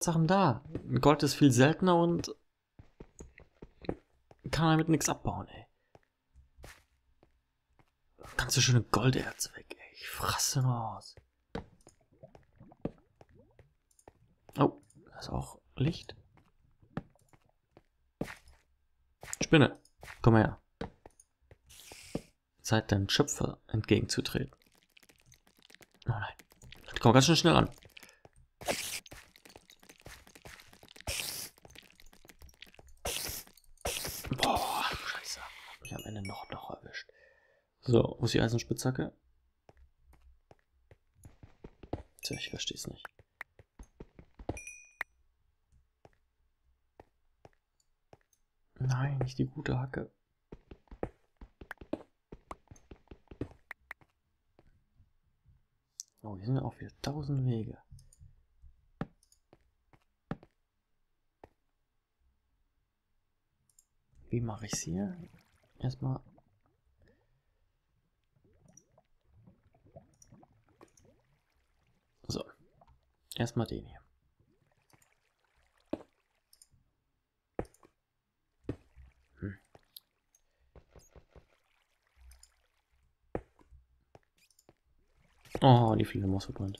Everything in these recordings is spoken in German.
Sachen da. Gold ist viel seltener und kann man mit nichts abbauen, ey. Ganz so schöne Golderze weg, ey. Ich frasse nur aus. Oh, da ist auch Licht. Spinne, komm her. Zeit, deinem Schöpfer entgegenzutreten. Oh nein. Komm ganz schön schnell ran. Boah, scheiße. Hab mich am Ende noch erwischt. So, wo ist die Eisenspitzhacke? Tja, ich verstehe es nicht. Nein, nicht die gute Hacke. Oh, hier sind auch wieder 1000 Wege. Wie mache ich es hier? Erstmal. So. Erstmal den hier. Oh, die Fliege muss verbrannt.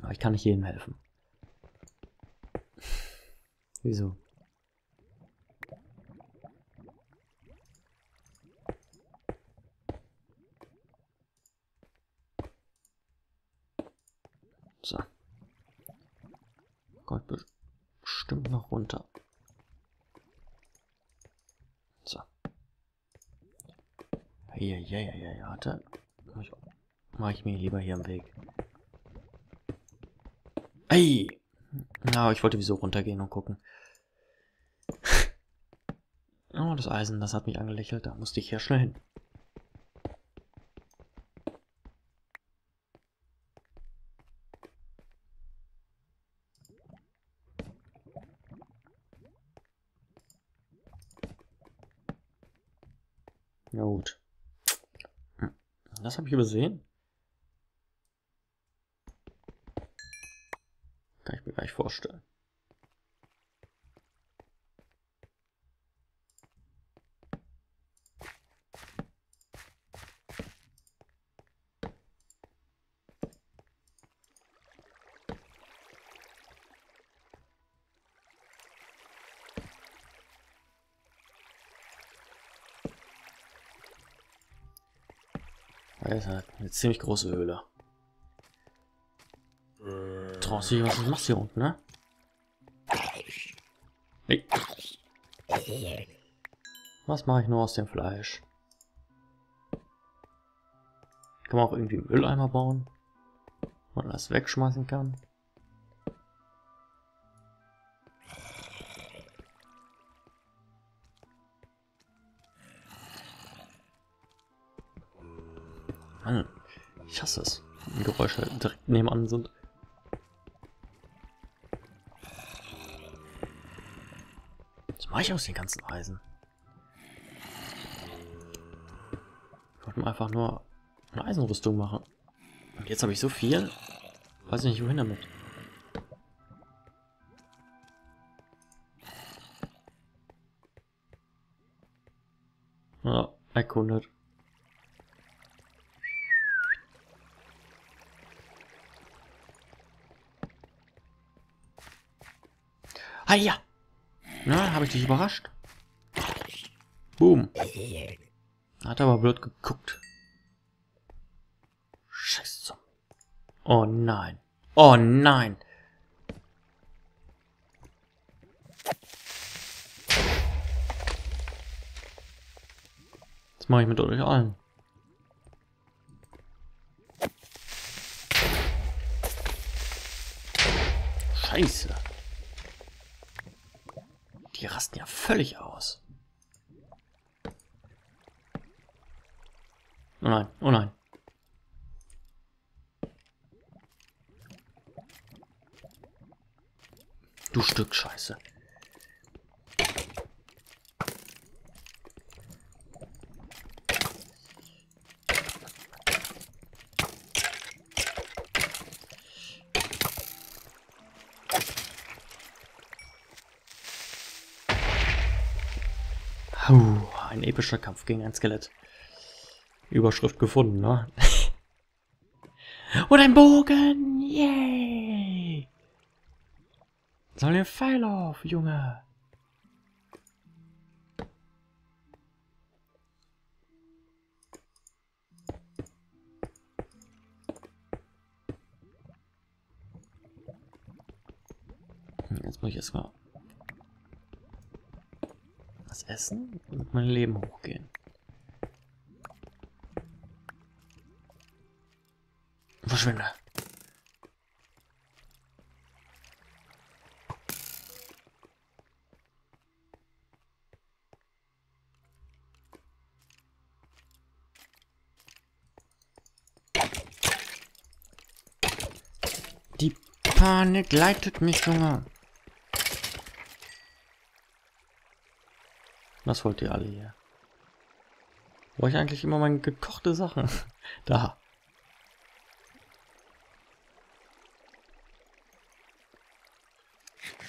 Aber ich kann nicht jedem helfen. Wieso? So. Gott, bestimmt noch runter. Ja, da mache ich mir lieber hier am Weg. Ey! Na, ich wollte wieso runtergehen und gucken. Oh, das Eisen, das hat mich angelächelt. Da musste ich ja schnell hin. Na gut. Das habe ich übersehen. Kann ich mir gar nicht vorstellen. Das ist eine ziemlich große Höhle. Trance, was machst du hier unten, ne? Nee. Was mache ich nur aus dem Fleisch? Kann man auch irgendwie einen Mülleimer bauen, wo man das wegschmeißen kann. Mann, ich hasse es, wenn Geräusche direkt nebenan sind. Was mache ich aus den ganzen Eisen? Ich wollte mir einfach nur eine Eisenrüstung machen. Und jetzt habe ich so viel, weiß ich nicht wohin damit. Ja, erkundet. Ah ja! Na, habe ich dich überrascht? Boom. Hat aber blöd geguckt. Scheiße. Oh nein. Oh nein. Das mache ich mit euch allen. Scheiße. Die rasten ja völlig aus. Oh nein, oh nein. Du Stück Scheiße. Ein epischer Kampf gegen ein Skelett. Überschrift gefunden, ne? Und ein Bogen! Yay! Soll den Pfeil auf, Junge! Jetzt muss ich erstmal was essen und mein Leben hochgehen. Verschwinde. Die Panik leitet mich, Junge. Was wollt ihr alle hier? Wo ich eigentlich immer meine gekochte Sachen? Da.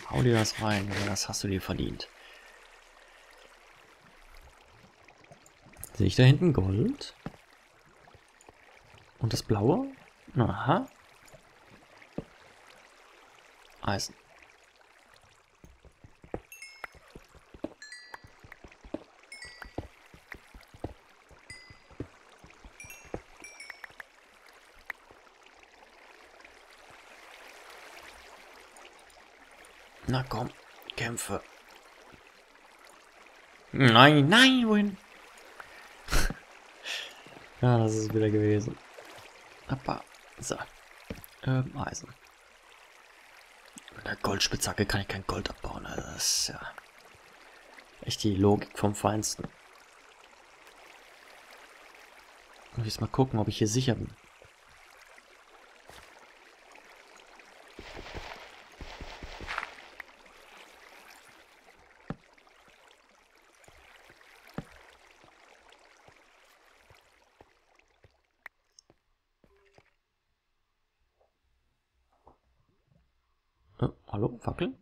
Hau dir das rein, aber das hast du dir verdient. Sehe ich da hinten Gold? Und das Blaue? Aha. Eisen. Na komm, kämpfe. Nein, nein, wohin? Ja, das ist wieder gewesen. Aber, so. Eisen. Mit der Goldspitzhacke kann ich kein Gold abbauen. Also das ist ja echt die Logik vom Feinsten. Ich muss jetzt mal gucken, ob ich hier sicher bin. Hallo, Fackel?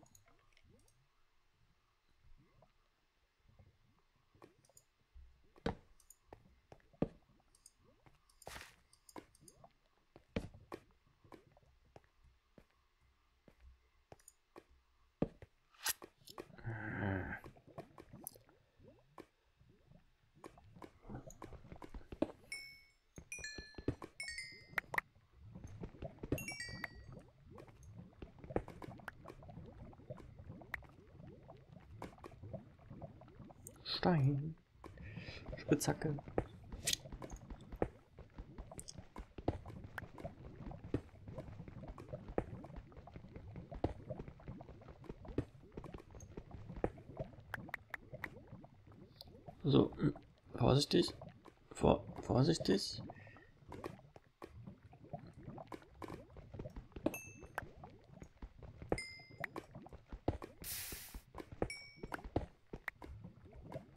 Stein. Spitzhacke. So, vorsichtig. Vorsichtig.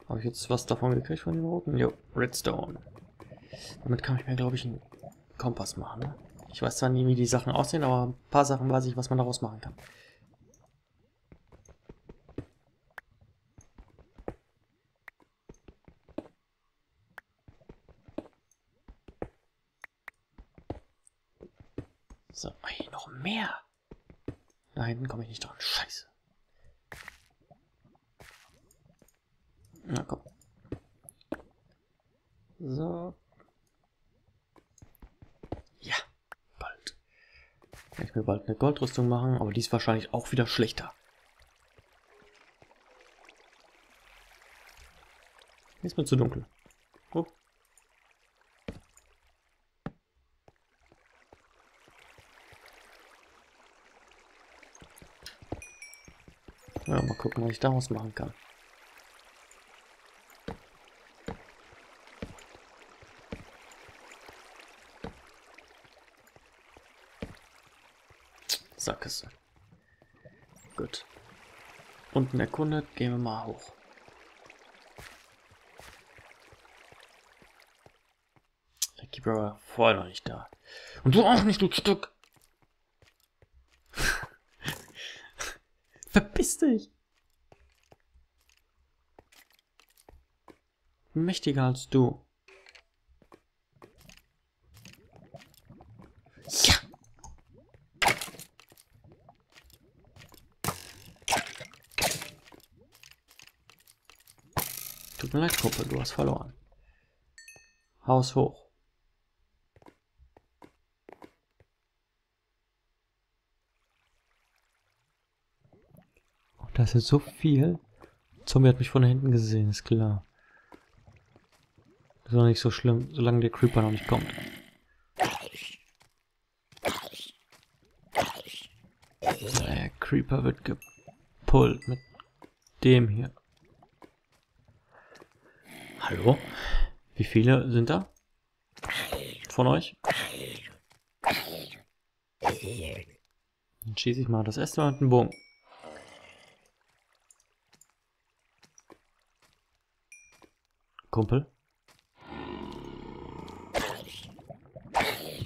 Habe ich jetzt was davon gekriegt von den Roten? Jo, Redstone. Damit kann ich mir, glaube ich, einen Kompass machen. Ne? Ich weiß zwar nie, wie die Sachen aussehen, aber ein paar Sachen weiß ich, was man daraus machen kann. So, ey, noch mehr. Da hinten komme ich nicht dran. Scheiße. Na komm. So. Ja, bald. Kann ich mir bald eine Goldrüstung machen, aber die ist wahrscheinlich auch wieder schlechter. Ist mir zu dunkel. Oh. Ja, mal gucken, was ich daraus machen kann. Sackgasse. Gut. Unten erkundet, gehen wir mal hoch. Der Keeper war vorher noch nicht da. Und du auch nicht, du Stück! Verpiss dich! Mächtiger als du. Ja! Tut mir leid, Kumpel, du hast verloren. Haus hoch. Das ist so viel. Zombie hat mich von hinten gesehen, ist klar. Das ist noch nicht so schlimm, solange der Creeper noch nicht kommt. Der Creeper wird gepullt mit dem hier. Hallo? Wie viele sind da? Von euch? Dann schieße ich mal das erste Mal mit dem Bogen. Kumpel.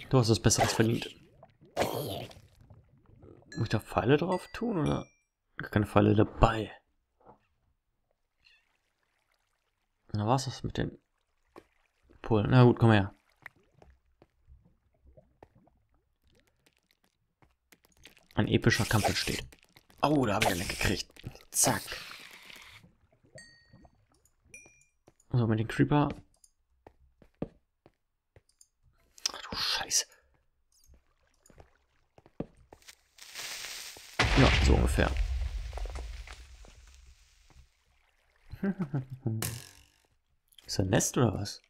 Du hast es Besseres verdient. Muss ich da Pfeile drauf tun oder? Gar keine Pfeile dabei. Na, was ist mit den Polen? Na gut, komm her. Ein epischer Kampf entsteht. Oh, da habe ich eine gekriegt. Zack. So, mit dem Creeper. Ach du Scheiße. Ja, so ungefähr. Ist das ein Nest oder was?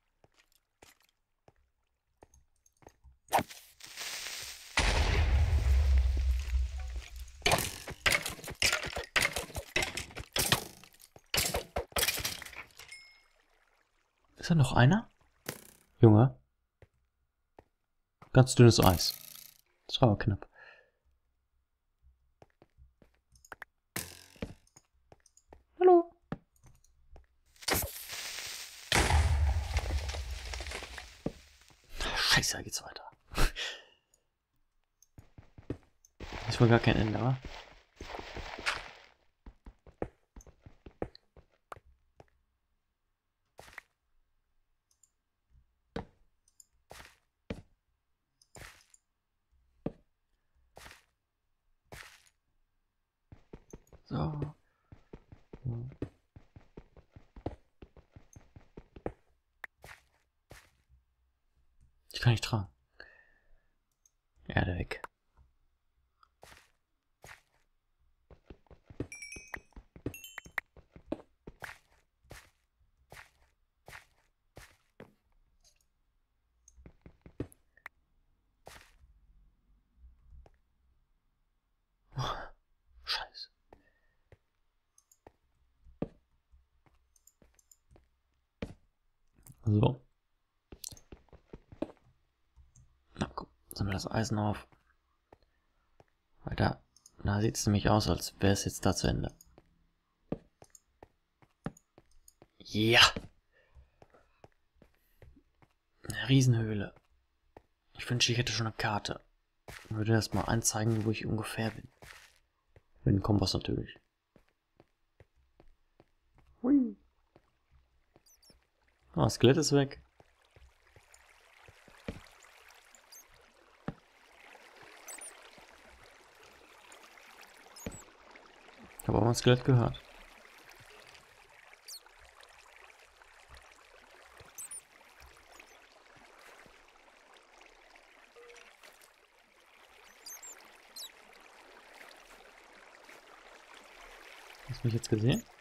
Ist da noch einer? Junge. Ganz dünnes Eis. Das war aber knapp. Hallo. Scheiße, da geht's weiter. Das war gar kein Ende, wa? So. Ich kann nicht tragen. Erde weg. So. Na guck, sammeln wir das Eisen auf. Weiter. Da sieht es nämlich aus, als wäre es jetzt da zu Ende. Ja! Eine Riesenhöhle. Ich wünschte, ich hätte schon eine Karte. Ich würde erst mal anzeigen, wo ich ungefähr bin. Mit dem Kompass natürlich. Hui. Oh, das Skelett ist weg. Ich habe auch mal ein Skelett gehört. Hast du mich jetzt gesehen?